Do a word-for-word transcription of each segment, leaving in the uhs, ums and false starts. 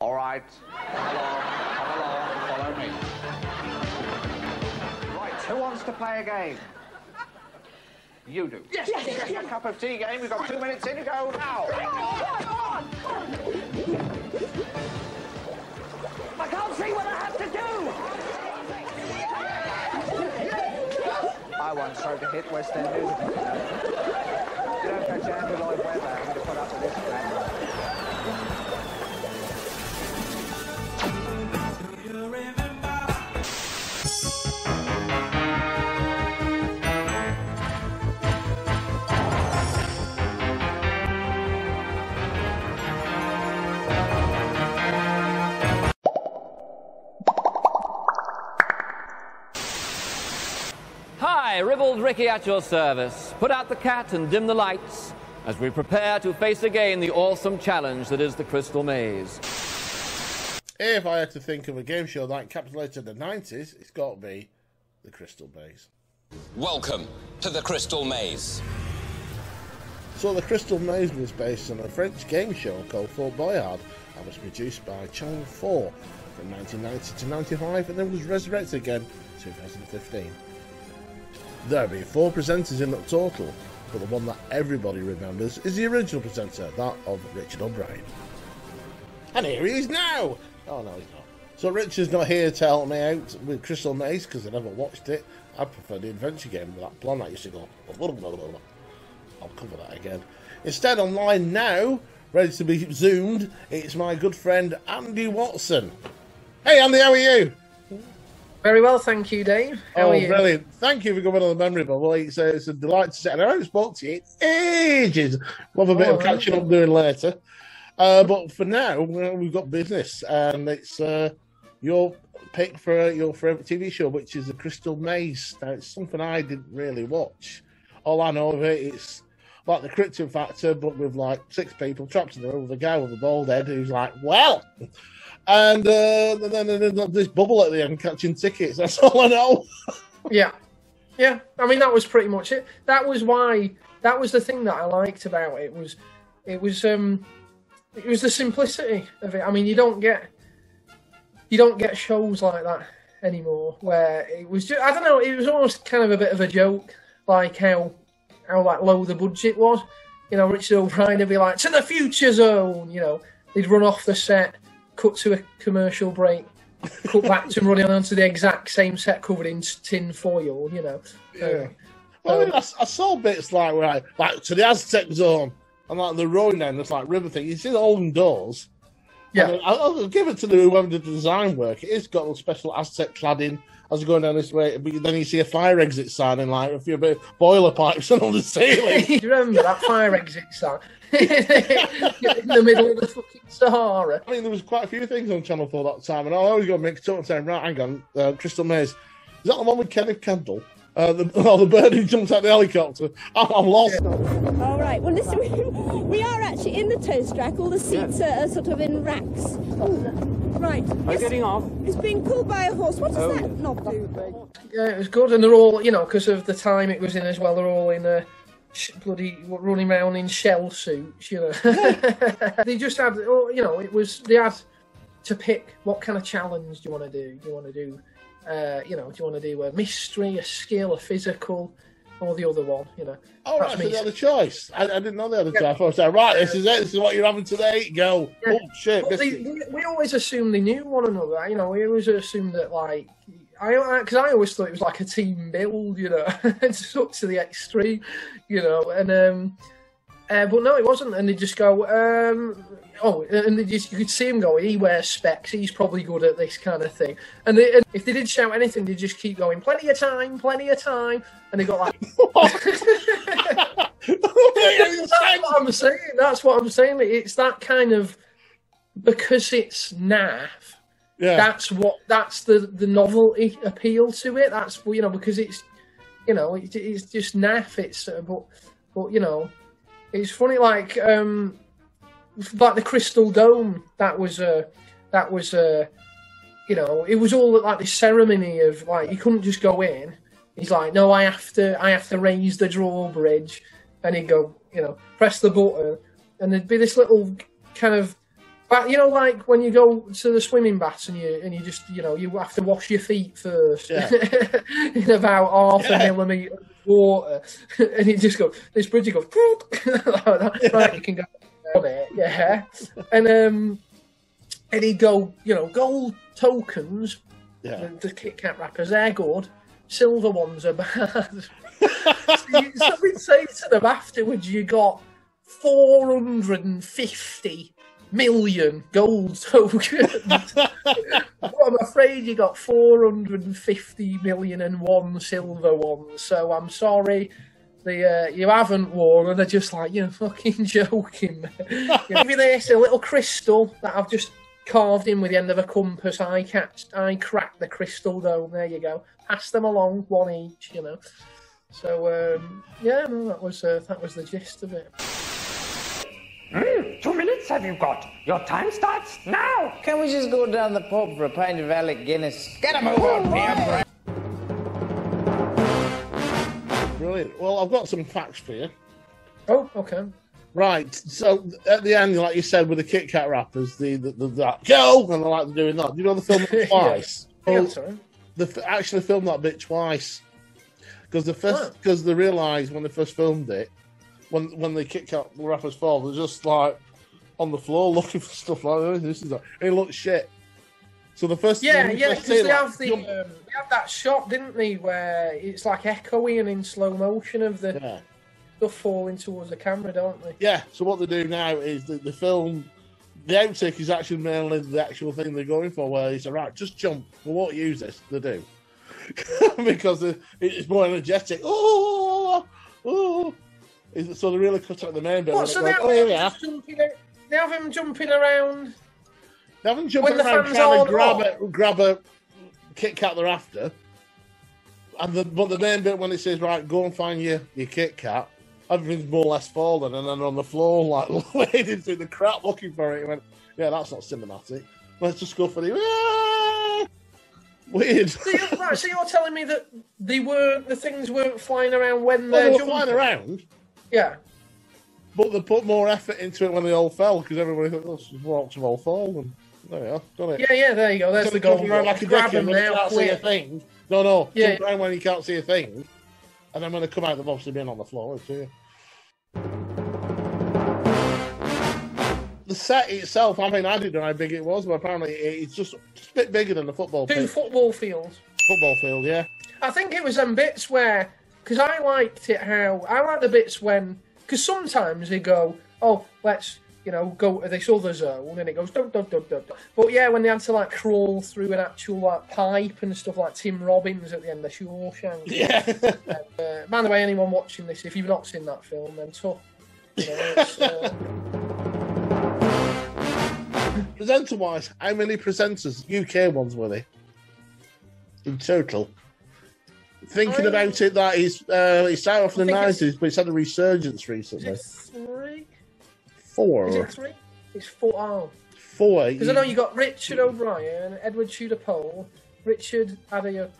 All right. Come along. Come along. Follow me. Right. Who wants to play a game? You do. Yes. yes, yes, yes. A cup of tea game. We've got two minutes in to go now. Come on, come on, come on. I can't see what I have to do. I once tried to hit West End. You don't catch Andrew Lloyd Webber having to put up with this plan. Ribald Ricky at your service. Put out the cat and dim the lights as we prepare to face again the awesome challenge that is the Crystal Maze. If I had to think of a game show that encapsulated the nineties, it's got to be the Crystal Maze. Welcome to the Crystal Maze. So the Crystal Maze was based on a French game show called Fort Boyard and was produced by Channel four from nineteen ninety to ninety-five and then was resurrected again in two thousand fifteen. There have been four presenters in that total, but the one that everybody remembers is the original presenter, that of Richard O'Brien. And here he is now! Oh no, he's not. So Richard's not here to help me out with Crystal Maze, because I never watched it. I prefer the adventure game with that plan that used to go... I'll cover that again. Instead, online now, ready to be zoomed, it's my good friend Andy Watson. Hey Andy, how are you? Very well, thank you, Dave. How oh, are you? Brilliant. Thank you for coming on the memory bubble. It's, uh, it's a delight to sit. And I haven't spoken to you in ages. We'll have a bit oh, of catching up doing later. Uh, but for now, we've got business. And it's uh, your pick for uh, your favourite T V show, which is The Crystal Maze. Now, it's something I didn't really watch. All I know of it is like The Krypton Factor, but with like six people trapped in the room with a guy with a bald head who's like, well... And uh, then this bubble at the end catching tickets. That's all I know. Yeah, yeah. I mean, that was pretty much it. That was why. That was the thing that I liked about it was, it was, um, it was the simplicity of it. I mean, you don't get, you don't get shows like that anymore. Where it was just, I don't know. It was almost kind of a bit of a joke, like how, how like low the budget was. You know, Richard O'Brien would be like, "To the future zone." You know, he'd run off the set. Cut to a commercial break, cut back to running onto the exact same set covered in tin foil, you know. Yeah. Well, um, I, I saw bits like where I, like to the Aztec zone and like the road end, it's like river thing. You see the old doors. Yeah. I, I'll give it to the whoever did the design work. It has got a special Aztec cladding as you're going down this way. But then you see a fire exit sign and like a few bit of boiler pipes on the ceiling. Do you remember that fire exit sign? In the middle of the fucking Sahara. I mean, there was quite a few things on Channel four that time, and I always got mixed up and saying, right, hang on, uh, Crystal Maze. Is that the one with Kenneth Kendall? Uh, the, oh, the bird who jumped out the helicopter. I'm, I'm lost. Yeah. All right, well, listen, we, we are actually in the toast rack. All the seats yeah. are, are sort of in racks. Ooh. Right. Are you getting off? It's been pulled by a horse. What does oh, that yes. knob do? Yeah, it was good, and they're all, you know, because of the time it was in as well, they're all in a... bloody running around in shell suits, you know. They just had, you know, it was they had to pick what kind of challenge do you want to do. Do you want to do, uh, you know, do you want to do a mystery, a skill, a physical, or the other one, you know? Oh, that's right, so they had a choice. I, I didn't know they had a yeah. choice. I was like, right, this is it. This is what you're having today. Go. Yeah. Oh shit! They, they, we always assumed they knew one another. You know, we always assumed that like. I because I, I always thought it was like a team build, you know, it's up to the extreme, you know, and um, uh, but no, it wasn't. And they just go, um, oh, and they just you could see him go. He wears specs. He's probably good at this kind of thing. And, they, and if they did shout anything, they just keep going. Plenty of time, plenty of time, and they got like. That's what I'm saying. That's what I'm saying. It's that kind of because it's naff. Yeah. That's what. That's the the novelty appeal to it. That's you know because it's, you know, it, it's just naff. It's uh, but but you know, it's funny like um, like the Crystal Dome. That was a uh, that was a, uh, you know, it was all like this ceremony of like you couldn't just go in. He's like, no, I have to I have to raise the drawbridge, and he'd go, you know, press the button, and there'd be this little kind of But you know, like when you go to the swimming baths and you and you just you know you have to wash your feet first yeah. in about half yeah. a millimetre of water, and it just goes. This bridge goes like yeah. right, you can go on it, yeah, and um, and he'd go, you know, gold tokens. Yeah. The, the Kit Kat wrappers, they're good. Silver ones are bad. So you, somebody says to them afterwards, you got four hundred fifty million gold tokens. Well, I'm afraid you got four hundred fifty million and one silver ones. So I'm sorry, the uh, you haven't won. And they're just like, you're fucking joking. Give me this, a little crystal that I've just carved in with the end of a compass. I catch, I cracked the crystal dome. There you go. Pass them along, one each. You know. So um, yeah, no, that was uh, that was the gist of it. Mm, two minutes have you got? Your time starts now. Can we just go down the pub for a pint of Alec Guinness? Get him over here. Brilliant. Well, I've got some facts for you. Oh, okay. Right, so at the end, like you said, with the Kit Kat wrappers, the, the, the that go, and I like doing that. Do you know the film twice? Yeah. Well, yeah, they actually filmed that bit twice because the first because oh. they realised when they first filmed it, when when the Kit Kat wrappers fall, they're just like on the floor looking for stuff like oh, this is like, it looks shit. So the first yeah yeah because they like, have the um, they have that shot, didn't they, where it's like echoey and in slow motion of the. Yeah. They're falling towards the camera, don't they? Yeah, so what they do now is the, the film, the outtake is actually mainly the actual thing they're going for, where it's, all right, just jump, we won't use this, they do. Because it's more energetic. Oh, oh, oh. So they really cut out the main bit. What, so they have, oh, yeah. jumping, they have him jumping around? They have him jumping around trying to grab a, grab a Kit Kat they're after. And the, but the main bit when it says, right, go and find your, your Kit Kat, everything's more or less fallen, and then on the floor, like wading through the crap looking for it. He went, yeah, that's not cinematic. Let's just go for the ah! Weird. So you're, right, so you're telling me that they were the things weren't flying around when well, they were jumping. flying around. Yeah, but they put more effort into it when they all fell because everybody thought, "Let's just watch them all fall." And there we are, got it. Yeah, yeah, there you go. There's so the goal. Around like a grab them now, can't see a thing. No, no, yeah. Jump around when you can't see a thing, and then when they come out, they've obviously been on the floor too. The set itself, I mean, I didn't know how big it was, but apparently it's just, just a bit bigger than the football field. Two pitch. football fields. Football field, yeah. I think it was them bits where, because I liked it how, I liked the bits when, because sometimes they go, oh, let's, you know, go to this other zone, and it goes, dum, dum, dum, dum, dum. But yeah, when they had to, like, crawl through an actual, like, pipe and stuff like Tim Robbins at the end of Shawshank. Yeah. And, uh, by the way, anyone watching this, if you've not seen that film, then tough. You know, it's, uh... Presenter-wise, how many presenters, U K ones, were they? In total. Thinking I... about it, that is, uh, it started off in the nineties, it's... but it's had a resurgence recently. Is it three? Four. Is it three? It's four. Oh. Four. Because you... I know you got Richard O'Brien, Edward Tudor-Pole, Richard Ayoade.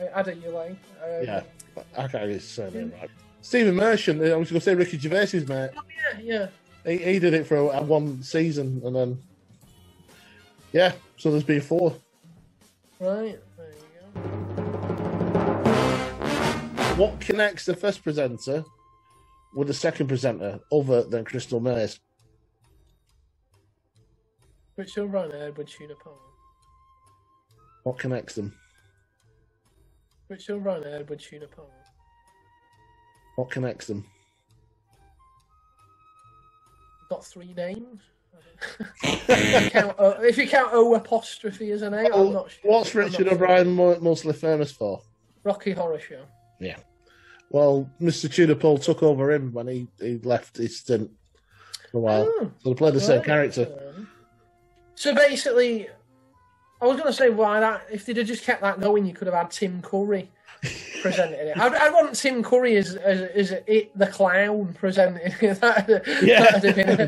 Um, yeah, I can't get his surname right. Steven Merchant, I was going to say Ricky Gervais's mate. Oh, yeah, yeah. He, he did it for a, one season and then. Yeah, so there's been four. Right, there you go. What connects the first presenter with the second presenter other than Crystal Maze? Richard O'Brien and Edward Tudor-Pole. What connects them? Richard O'Brien and Edward Tudor-Pole. What connects them? Got three names. If you count O, if you count O apostrophe as an A, oh, I'm not sure. What's Richard O'Brien sure. mostly famous for? Rocky Horror Show. Yeah. Well, Mister Tudor-Pole took over him when he, he left his stint for a while. Oh, so they played the same right. character. So basically, I was going to say, why that? If they'd have just kept that going, you could have had Tim Curry presenting it. I'd, I'd want Tim Curry as, as, as it, the clown presenting it. That'd, yeah. that'd have been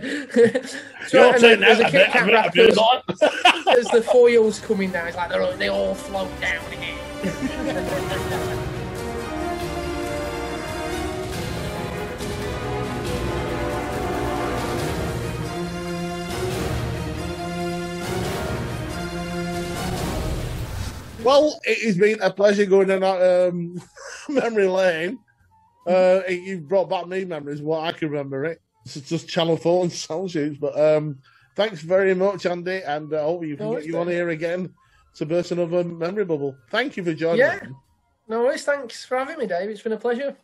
a... so You're and, as a Kit Kat wrapper, as, as the foils come in now, it's like all, they all float down here. Well, it has been a pleasure going down that um, memory lane. Uh, you've brought back me memories, what well, I can remember it. It's just Channel four and sound shoots. But um, thanks very much, Andy, and I uh, hope you can no, get you on here again to burst another memory bubble. Thank you for joining. Yeah, me. No worries. Thanks for having me, Dave. It's been a pleasure.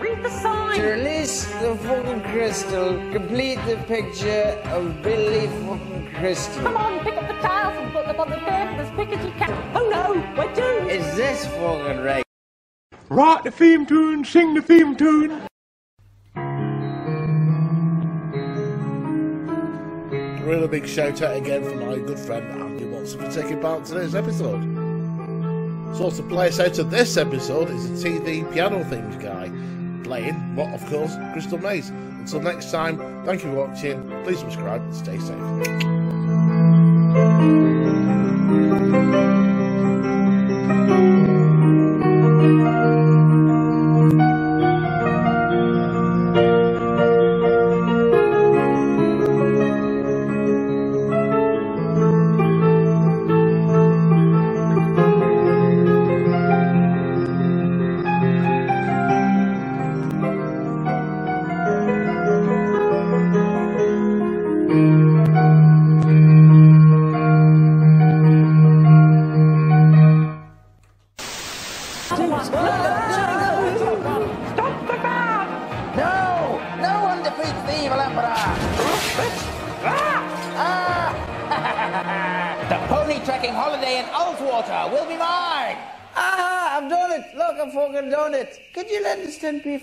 Read the sign. To release the fucking crystal, complete the picture of Billy fucking Crystal. Come on, pick up the tiles and put them on the bed as quick as you can. Oh no, we're doomed. Is this fucking right? Write the theme tune, sing the theme tune. A really big shout out again for my good friend Andy Watson for taking part in today's episode. So to play us out of this episode is a T V piano themed guy playing, what of course, Crystal Maze. Until next time, thank you for watching, please subscribe and stay safe.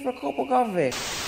For a cup of coffee.